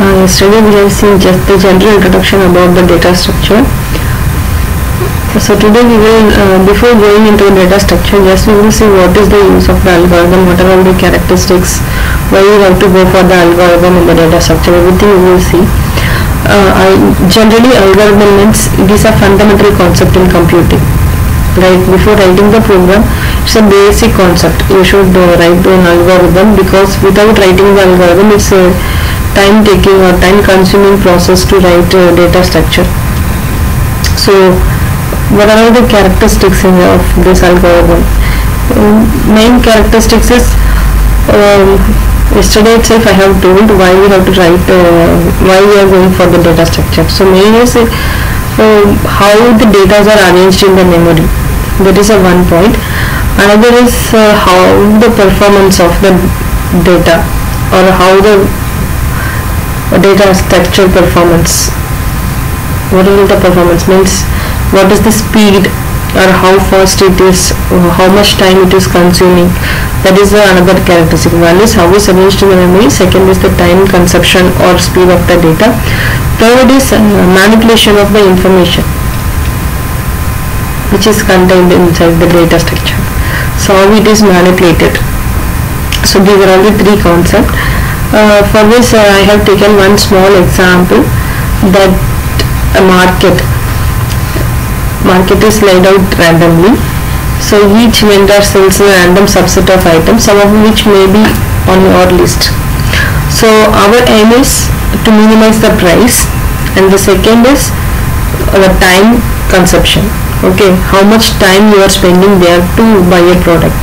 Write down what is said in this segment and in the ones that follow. Yesterday we have seen just the general introduction about the data structure. So today we will, before going into the data structure, just we will see what is the use of the algorithm, what are all the characteristics, why you have to go for the algorithm in the data structure, everything we will see. Generally algorithm means it is a fundamental concept in computing. Right, before writing the program, it's a basic concept. You should write an algorithm, because without writing the algorithm, it's a time taking or time consuming process to write data structure. So what are the characteristics of this algorithm? Main characteristics is, yesterday itself I have told why we have to write, why we are going for the data structure. So main is how the data are arranged in the memory. That is a one point. Another is how the performance of the data, or how the data structure performance. What is the performance means? What is the speed, or how fast it is, how much time it is consuming. That is another characteristic. One is how it is arranged in the memory. Second is the time consumption or speed of the data. Third is manipulation of the information which is contained inside the data structure. So how it is manipulated. So these are only three concepts. For this I have taken one small example, that a market is laid out randomly. So each vendor sells a random subset of items, some of which may be on your list. So our aim is to minimize the price, and the second is the time consumption. Okay, how much time you are spending there to buy a product.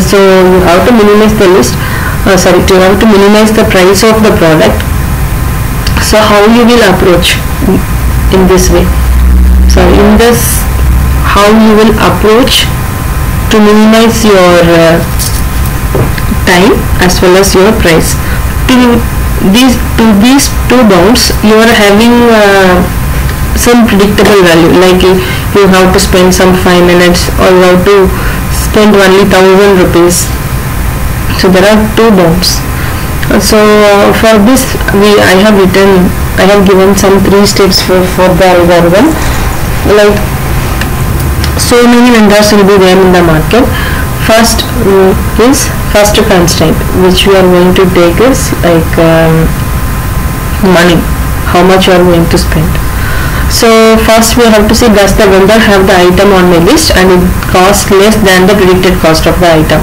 So you have to minimize the you have to minimize the price of the product. So how you will approach in this way? So in this, how you will approach to minimize your time as well as your price. To these two bounds you are having some predictable value, like you have to spend some 5 minutes or you have to spend only 1,000 rupees. So there are two bounds. So for this I have given some 3 steps for the algorithm. Like so many vendors will be there in the market. First is first constraint which you are going to take is like money, how much you are going to spend. So first we have to see, does the vendor have the item on my list and it costs less than the predicted cost of the item?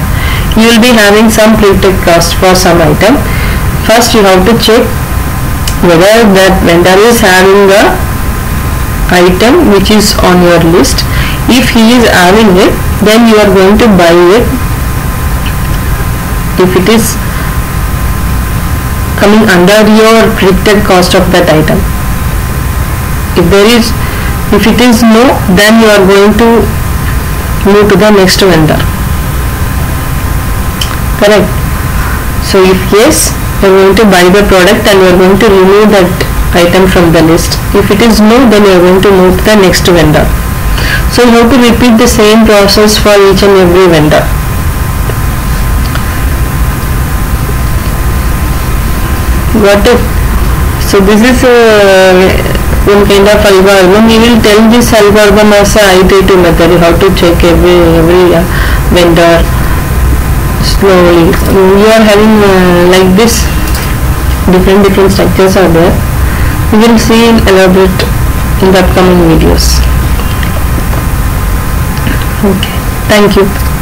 You will be having some predicted cost for some item. First you have to check whether that vendor is having the item which is on your list. If he is having it, then you are going to buy it. If it is coming under your predicted cost of that item. If it is no, then you are going to move to the next vendor. Correct. So if yes, you are going to buy the product and you are going to remove that item from the list. If it is no, then you are going to move to the next vendor. So you have to repeat the same process for each and every vendor. Got it? So this is one kind of algorithm. We will tell this algorithm as an iterative method. You have to check every vendor slowly. We are having like this different structures are there. We will see and elaborate in the upcoming videos. Okay, thank you.